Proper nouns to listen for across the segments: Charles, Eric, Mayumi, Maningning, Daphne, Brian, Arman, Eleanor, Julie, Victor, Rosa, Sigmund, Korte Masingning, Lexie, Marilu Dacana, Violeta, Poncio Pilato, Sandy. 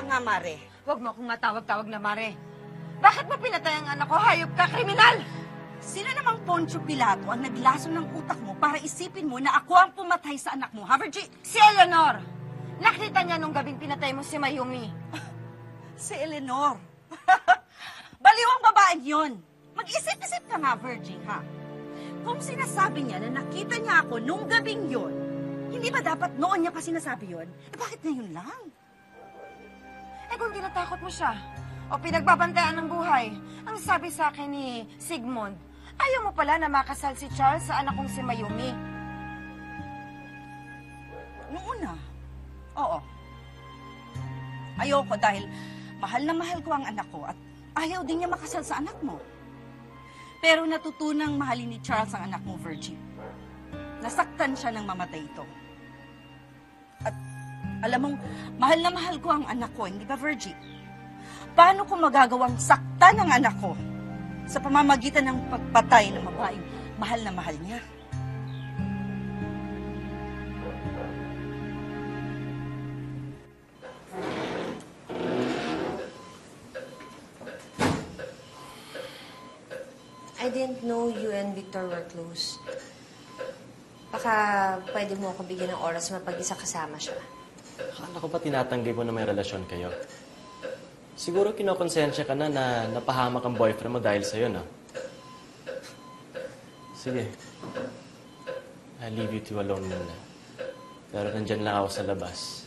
ka nga, Mare. Huwag mo akong matawag-tawag na, Mare. Bakit mo pinatay ang anak ko? Hayop ka, kriminal! Sino namang Poncio Pilato ang naglaso ng utak mo para isipin mo na ako ang pumatay sa anak mo, Havergy? Si Eleanor! Nakita niya nung gabing pinatay mo si Mayumi. Si Eleanor? Baliw ang babaeng yun. Mag-isip-isip ka nga, Havergy, ha? Kung sinasabi niya na nakita niya ako nung gabing yun, hindi ba dapat noon niya pa sinasabi yun? Eh, bakit ngayon lang? Eh, kung tinatakot mo siya, o pinagbabantayan ng buhay, ang sabi sa akin ni Sigmund, ayaw mo pala na makasal si Charles sa anak kong si Mayumi. Noon na. Oo. Ayoko dahil mahal na mahal ko ang anak ko at ayaw din niya makasal sa anak mo. Pero natutunang mahalin ni Charles ang anak mo, Virgin. Nasaktan siya nang mamatay ito. At alam mong, mahal na mahal ko ang anak ko, hindi ba, Virgin? Paano ko magagawang saktan ang anak ko sa pamamagitan ng pagpatay ng babaeng mahal na mahal niya? I didn't know you and Victor were close. Baka pwede mo ako bigyan ng oras na pag-isa kasama siya. Akala ko ba tinatanggi mo na may relasyon kayo? Siguro kinokonsensya ka na na napahamak ang boyfriend mo dahil sa'yo, no? Sige. I'll leave you two alone muna. Pero nandyan lang ako sa labas.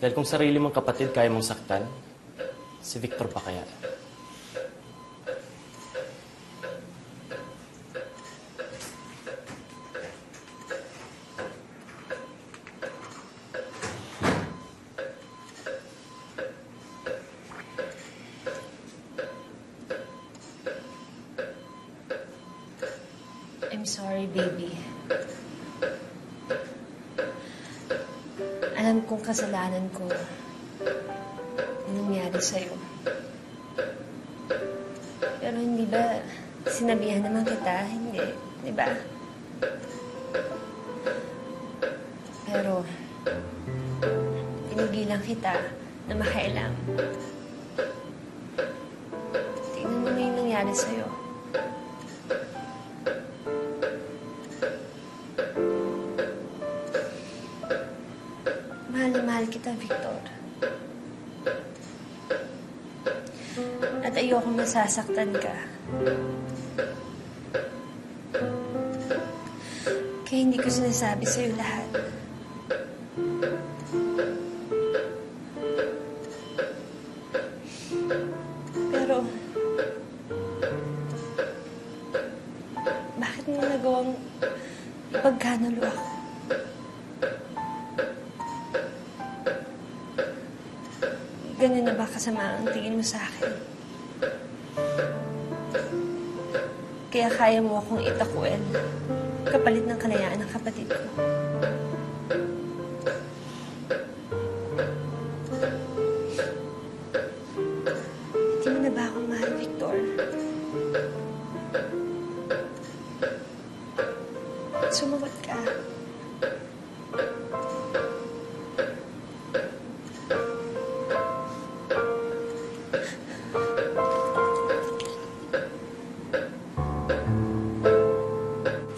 Dahil kung sarili mong kapatid kaya mong saktan, si Victor pa kaya? I'm sorry, baby. Alam kong kasalanan ko nangyari sa'yo. Pero hindi ba sinabihan naman kita? Hindi, di ba? Pero pinigilan kita na makailang. Tingnan mo na yung nangyari sa'yo. Kita, Victor. At ayokong masasaktan ka. Kaya hindi ko sinasabi sa'yo lahat. Pero, bakit mo nagawang ipagkanulo ako? Ganyan na ba kasama ang tingin mo sa akin? Kaya kaya mo akong itakwil kapalit ng kalayaan ng kapatid ko. Hindi mo na ba akong mahal, Victor? Sumagot ka.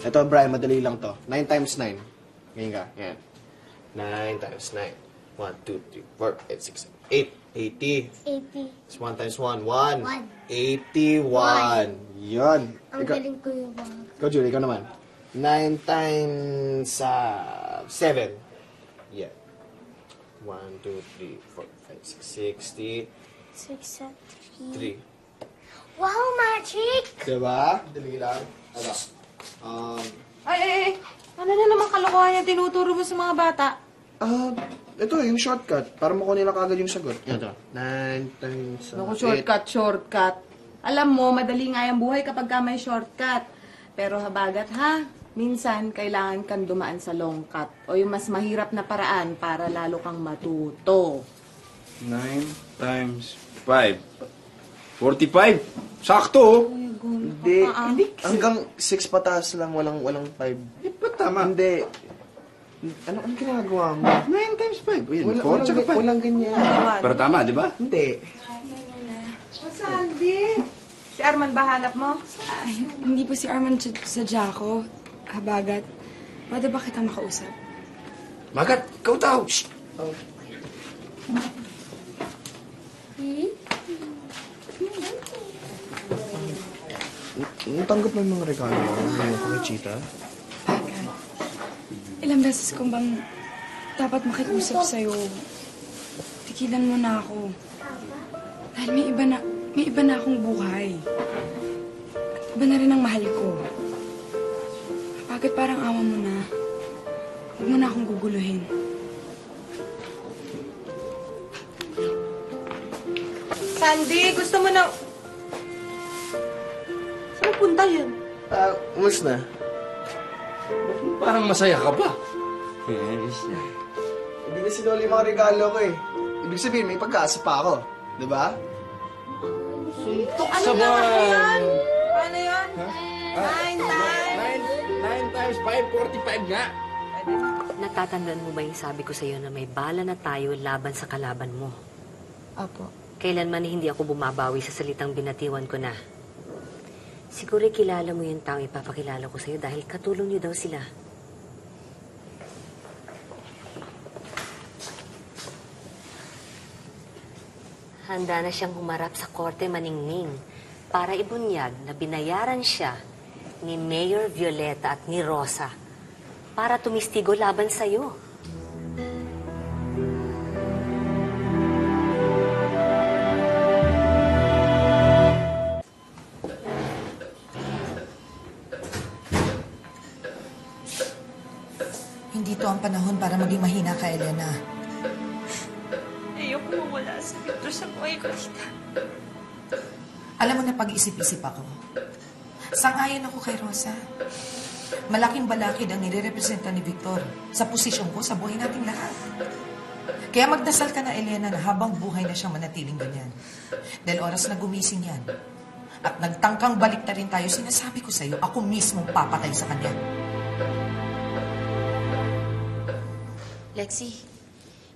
Ito, Brian, madali lang to. 9 times 9. Ngayon ka. Yan. 9 times 9. 1, 2, 3, 4, 5, 6, 7, 8. 80. 1 times 1. 1. 81. Yun. Ang galing ko yung bang. Ikaw, Julie, ikaw naman. 9 times 7. Yeah. 1, 2, 3, 4, 5, 6. 60. 6 at 3. Wow, magic! Diba? Dali lang. Ano? Ay! Ano na naman kalokohan niya tinuturo mo sa mga bata? Ito yung shortcut. Para makunin na kagad yung sagot. Ito. 9 times 8. Naku, shortcut. Alam mo, madali nga yung buhay kapag ka may shortcut. Pero habagat ha, minsan kailangan kang dumaan sa long cut. O yung mas mahirap na paraan para lalo kang matuto. 9 times 5. 45? Sakto! Hindi. Hanggang 6 pataas lang, walang 5. Hindi pa tama. Hindi. Ano ginagawa mo? 9 times 5. Walang ganyan. Pero tama, di ba? Hindi. O, Sandy! Si Arman ba hanap mo? Ay, hindi po si Arman sadya ko. Habagat. Pwede ba kitang makausap? Magat! Ikaw tao! Shhh! Oh. Natanggap mo yung mga regalo mo? Ngayon ko kay Chita? Bagat. Ilang beses kong bang dapat makikusap sa'yo. Tikilan mo na ako. Dahil may iba na akong buhay. At iba na rin ang mahal ko. Bakit parang awa mo na? Huwag mo na akong guguluhin. Sandy, gusto mo na... Saan punta yun? Umas na. Parang masaya ka ba? Yes. Hindi na sinuli mga regalo ko eh. Ibig sabihin, may pag-aasa pa ako. Diba? Suntok sa ba? Ano yan? 9 times 5, 45 nga. Natatandaan mo ba yung sabi ko sa'yo na may bala na tayo laban sa kalaban mo? Apo. Kailanman hindi ako bumabawi sa salitang binatiwan ko na. Siguro kilala mo yung taong ipapakilala ko sa'yo dahil katulong niyo daw sila. Handa na siyang humarap sa Korte Maningning para ibunyag na binayaran siya ni Mayor Violeta at ni Rosa para tumistigo laban sa'yo. Hindi to ang panahon para maging mahina ka, Elena. Alam mo na pag-isip-isip ako. Sang-ayon ako kay Rosa. Malaking balakid ang nirerepresenta ni Victor sa posisyon ko sa buhay nating lahat. Kaya magdasal ka na, Elena, na habang buhay na siyang manatiling ganyan. Dahil oras na gumising yan. At nagtangkang balik na rin tayo, sinasabi ko sa'yo, ako mismong papatay sa kanya. Lexie,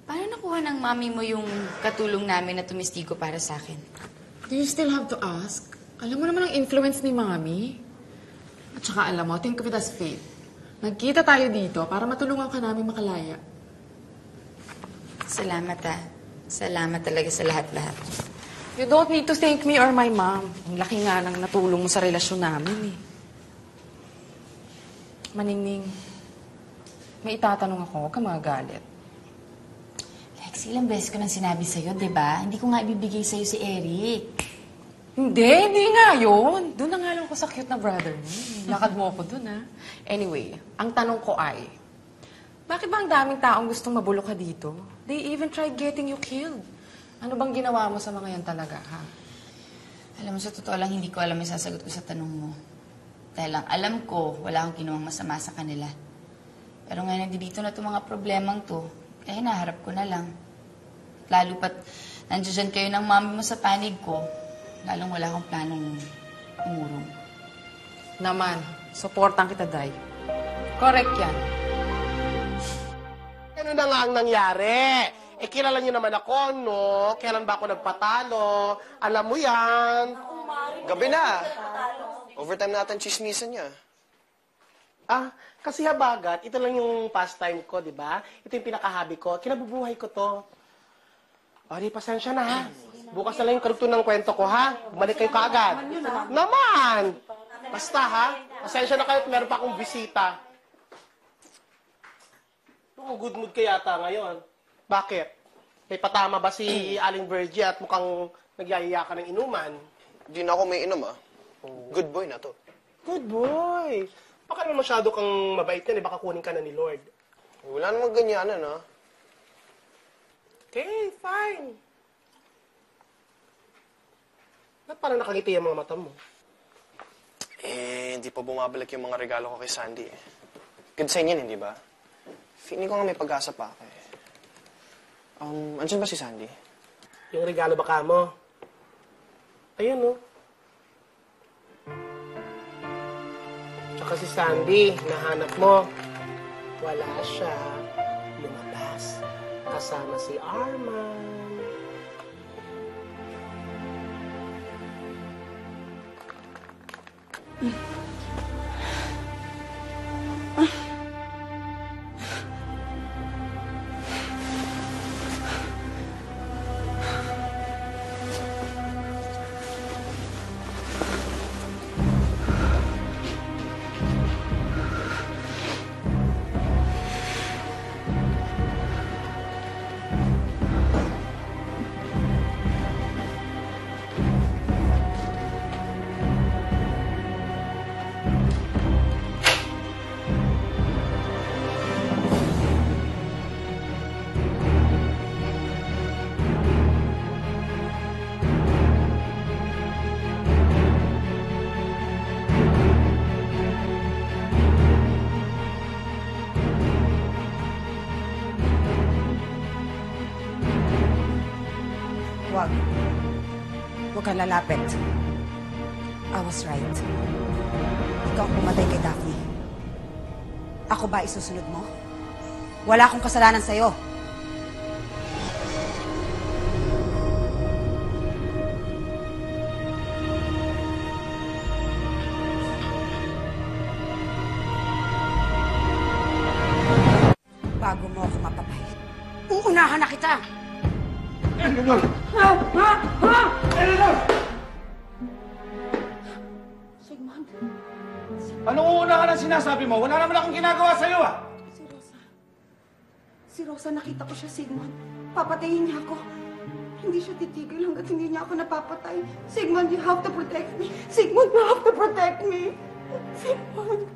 paano nakuha ng mami mo yung katulong namin na tumistigo para sa akin? Do you still have to ask? Alam mo naman ang influence ni Mami. At saka alam mo, think of it as fate. Nagkita tayo dito para matulungan ka namin makalaya. Salamat ah. Salamat talaga sa lahat-lahat. You don't need to thank me or my mom. Ang laki nga nang natulong mo sa relasyon namin eh. Maningning, may itatanong ako, huwag ka magagalit. Lexie, ilang beses ko nang sinabi sa'yo, di ba? Hindi ko nga ibibigay sa'yo si Eric. Hindi nga yun. Doon na nga lang ko sa cute na brother mo. Lakad mo ako doon, ha? Anyway, ang tanong ko ay, bakit ba ang daming taong gustong mabulok ka dito? They even tried getting you killed. Ano bang ginawa mo sa mga yan talaga, ha? Alam mo, sa totoo lang, hindi ko alam yung sasagot ko sa tanong mo. Dahil lang alam ko, wala akong ginawang masama sa kanila. Pero ngayon, nandito na itong mga problemang to, kaya naharap ko na lang. Lalo pat nandiyan kayo ng mami mo sa panig ko, lalong wala akong planong umurong. Naman, supportan kita, Day. Correct yan. Ano na nga ang nangyari? Eh, kilala niyo naman ako, no? Kailan ba ako nagpatalo? Alam mo yan. Gabi na. Overtime natin chismisan niya. Ah, kasi habagat, ito lang yung pastime ko, di ba? Ito yung pinakahabi ko. Kinabubuhay ko to. O, di, pasensya na, ha? Bukas na lang yung karugtong ng kwento ko, ha? Bumalik kayo kaagad. Naman! Basta, ha? Pasensya na kayo at meron pa akong bisita. Mukhang good mood ka yata ngayon. Bakit? May patama ba si Aling Virgie at mukhang nagyayaya ka ng inuman? Hindi na ako may inom, ha? Good boy na to. Good boy! Baka naman masyado kang mabait yan, eh. Baka kunin ka na ni Lord. Wala namang ganyanan, ha? Okay, fine. Ba't parang nakangiti yung mga mata mo? Eh, hindi pa bumabalik yung mga regalo ko kay Sandy eh. Good sign yan, hindi ba? Feeling ko nga may pag-asa pa ako eh. Andiyan ba si Sandy? Yung regalo baka mo? Ayun, oh. Tsaka si Sandy, nahanap mo. Wala siya. Lumabas. Kasama si Arman. Huwag kang lalapit. I was right. Ikaw ang pumatay kay Daphne. Ako ba isusunod mo? Wala akong kasalanan sa'yo. Bago mo ako mapapay, uunahan na kita! Eleanor! Ha? Eleanor! Sigmund? Anong uuna ka na sinasabi mo? Wala naman akong ginagawa sa'yo, ah! Si Rosa. Si Rosa, nakita ko siya, Sigmund. Papatayin niya ako. Hindi siya titigil hanggat hindi niya ako napapatay. Sigmund, you have to protect me. Sigmund, you have to protect me. Sigmund.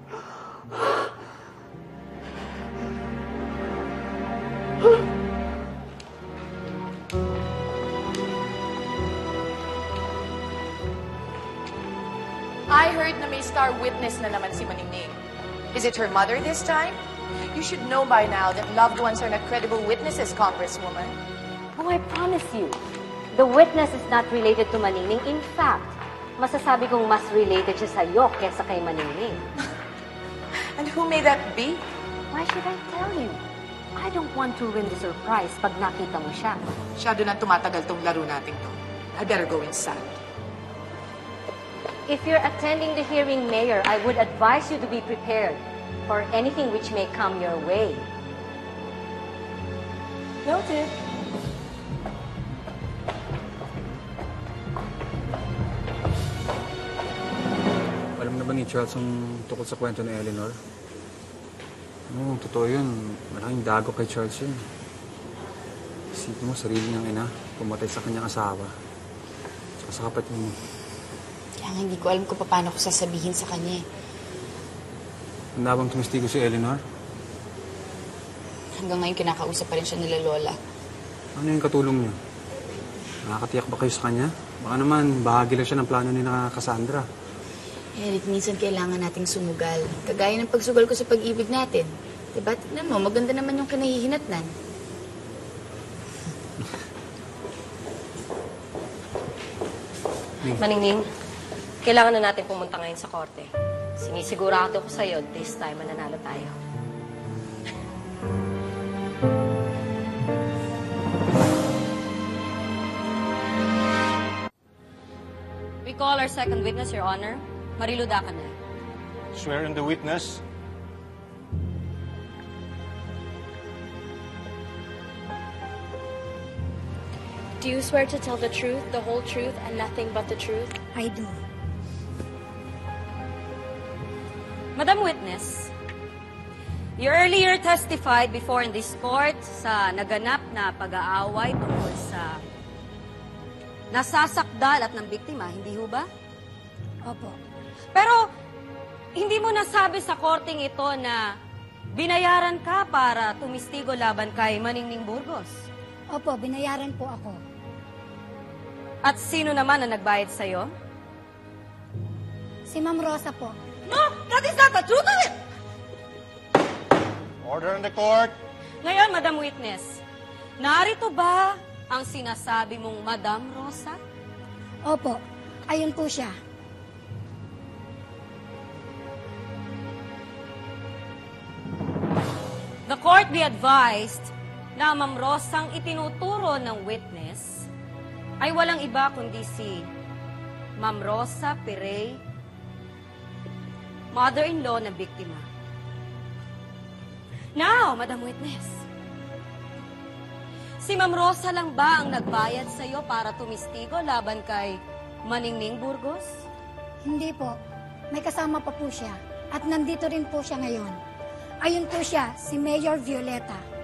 I heard na may star witness na naman si Maningning. Is it her mother this time? You should know by now that loved ones are not credible witnesses, Congresswoman. Oh, I promise you, the witness is not related to Maningning. In fact, masasabi kong mas related siya sa'yo kesa kay Maningning. And who may that be? Why should I tell you? I don't want to ruin the surprise pag nakita mo siya. Masyado na tumatagal tong laro natin to. I better go inside. If you're attending the hearing, Mayor, I would advise you to be prepared for anything which may come your way. Noted. Alam na ba ni Charles ang tukol sa kwento ni Eleanor? Ano, totoo yun. Malaking dago kay Charles yun. Isipin mo, sarili niyang ina, pumatay sa kanyang asawa. Tsaka sa kapatid mo. Kaya hindi ko alam kung paano ko sasabihin sa kanya. Handa bang tumistigo si Eleanor? Hanggang ngayon kinakausap pa rin siya nila Lola. Ano yung katulong niyo? Nakakatiyak ba kayo sa kanya? Baka naman, bahagi lang siya ng plano ni na Cassandra. Eric, minsan kailangan nating sumugal. Kagaya ng pagsugal ko sa pag-ibig natin. Diba? Tignan mo, maganda naman yung kinahihinatnan. Maningning. Kailangan na natin pumunta ngayon sa korte. Sinisigurado ko sa'yo, this time mananalo tayo. We call our second witness, Your Honor. Marilu Dacana. Swear in the witness. Do you swear to tell the truth, the whole truth, and nothing but the truth? I do. Madam Witness, you earlier testified before in this court sa naganap na pag-aaway tungkol sa nasasakdal at ng biktima, hindi ho ba? Opo. Pero hindi mo nasabi sa korting ito na binayaran ka para tumistigo laban kay Maningning Burgos. Opo, binayaran po ako. At sino naman ang nagbayad sa'yo? Si Ma'am Rosa po. No! That is not the truth of it! Order in the court. Ngayon, Madam Witness, narito ba ang sinasabi mong Madam Rosa? Opo. Ayun po siya. Court be advised na Ma'am Rosa ang itinuturo ng witness ay walang iba kundi si Ma'am Rosa Pirey, mother-in-law na biktima. Now, Madam Witness, si Ma'am Rosa lang ba ang nagbayad sa iyo para tumistigo laban kay Maningning Burgos? Hindi po. May kasama pa po siya. At nandito rin po siya ngayon. Ayun po siya, si Mayor Violeta.